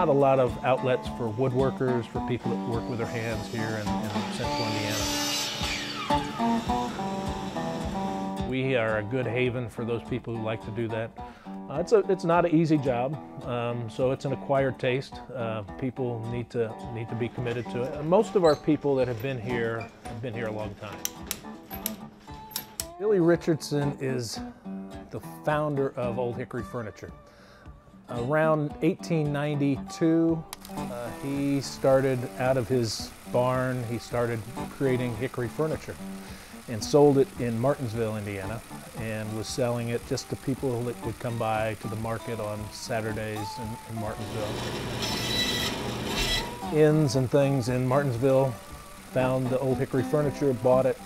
not a lot of outlets for woodworkers, for people that work with their hands here in central Indiana. We are a good haven for those people who like to do that. It's not an easy job, so it's an acquired taste. People need to be committed to it. And most of our people that have been here a long time. Billy Richardson is the founder of Old Hickory Furniture. Around 1892, he started out of his barn, he started creating hickory furniture and sold it in Martinsville, Indiana, and was selling it just to people that would come by to the market on Saturdays in Martinsville. Inns and things in Martinsville found the Old Hickory Furniture, bought it,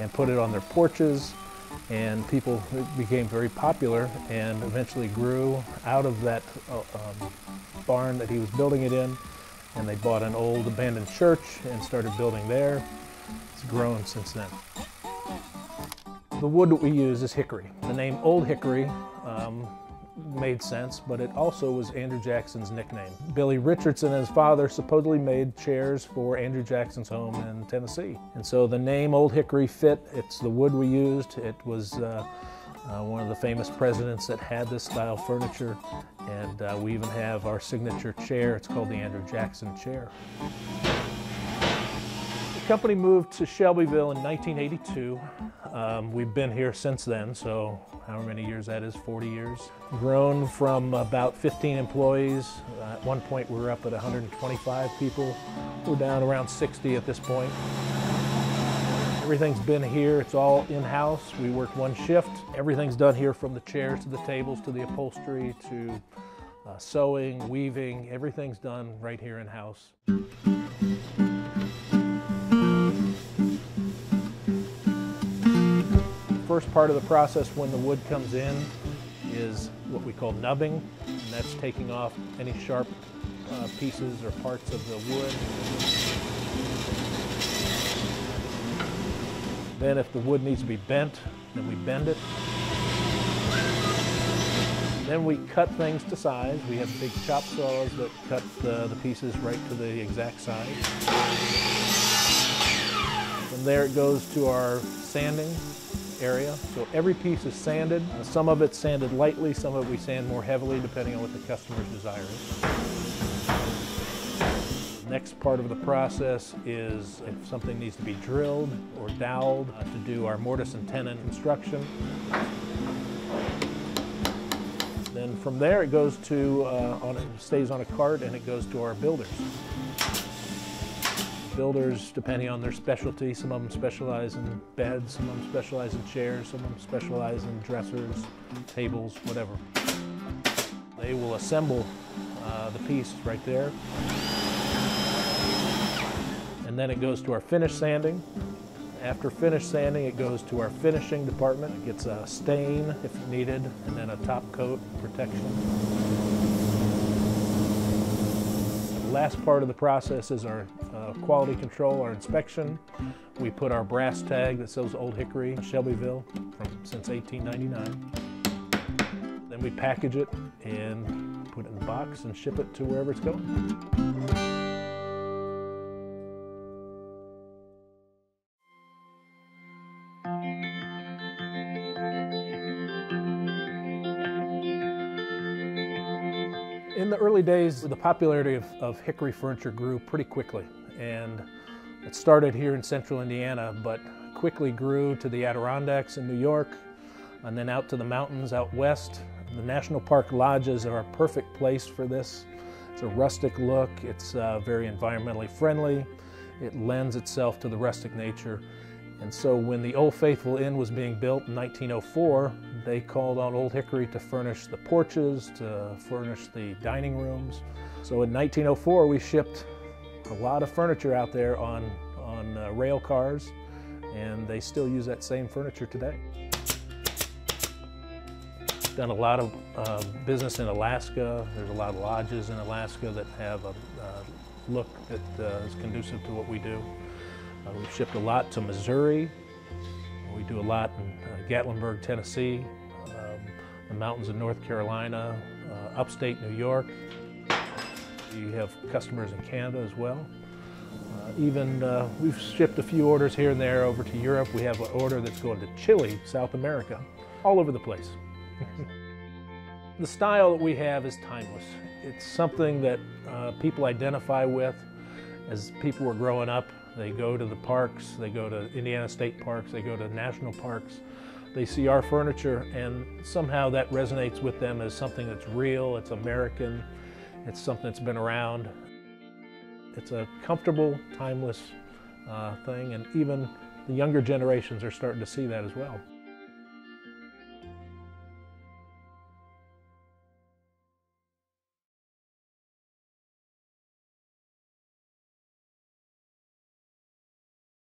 and put it on their porches, and people became very popular and eventually grew out of that barn that he was building it in, and they bought an old abandoned church and started building there. It's grown since then. The wood that we use is hickory. The name Old Hickory made sense, but it also was Andrew Jackson's nickname. Billy Richardson and his father supposedly made chairs for Andrew Jackson's home in Tennessee. And so the name Old Hickory fit. It's the wood we used. It was one of the famous presidents that had this style furniture. And we even have our signature chair. It's called the Andrew Jackson Chair. The company moved to Shelbyville in 1982. We've been here since then, so however many years that is, 40 years. Grown from about 15 employees. At one point we were up at 125 people. We're down around 60 at this point. Everything's been here, it's all in-house. We work one shift. Everything's done here, from the chairs to the tables to the upholstery to sewing, weaving. Everything's done right here in-house. First part of the process when the wood comes in is what we call nubbing, and that's taking off any sharp pieces or parts of the wood. Then if the wood needs to be bent, then we bend it. Then we cut things to size. We have big chop saws that cut the pieces right to the exact size. From there it goes to our sanding area. So every piece is sanded. Some of it's sanded lightly, some of it we sand more heavily depending on what the customer's desire is. The next part of the process is if something needs to be drilled or doweled to do our mortise and tenon construction. Then from there it goes to, stays on a cart and it goes to our builders. Builders, depending on their specialty, some of them specialize in beds, some of them specialize in chairs, some of them specialize in dressers, tables, whatever. They will assemble the piece right there. And then it goes to our finish sanding. After finish sanding, it goes to our finishing department. It gets a stain if needed, and then a top coat protection. The last part of the process is our quality control, our inspection. We put our brass tag that says Old Hickory in Shelbyville since 1899. Then we package it and put it in the box and ship it to wherever it's going. In the early days, the popularity of hickory furniture grew pretty quickly, and it started here in central Indiana, but quickly grew to the Adirondacks in New York, and then out to the mountains out west. The National Park lodges are a perfect place for this. It's a rustic look, it's very environmentally friendly, it lends itself to the rustic nature. And so when the Old Faithful Inn was being built in 1904, they called on Old Hickory to furnish the porches, to furnish the dining rooms. So in 1904, we shipped a lot of furniture out there on rail cars, and they still use that same furniture today. Done a lot of business in Alaska. There's a lot of lodges in Alaska that have a look that is conducive to what we do. We've shipped a lot to Missouri. We do a lot in Gatlinburg, Tennessee, the mountains of North Carolina, upstate New York. You have customers in Canada as well. We've shipped a few orders here and there over to Europe. We have an order that's going to Chile, South America, all over the place. The style that we have is timeless. It's something that people identify with. As people were growing up, they go to the parks, they go to Indiana state parks, they go to national parks. They see our furniture and somehow that resonates with them as something that's real, it's American, it's something that's been around. It's a comfortable, timeless thing, and even the younger generations are starting to see that as well.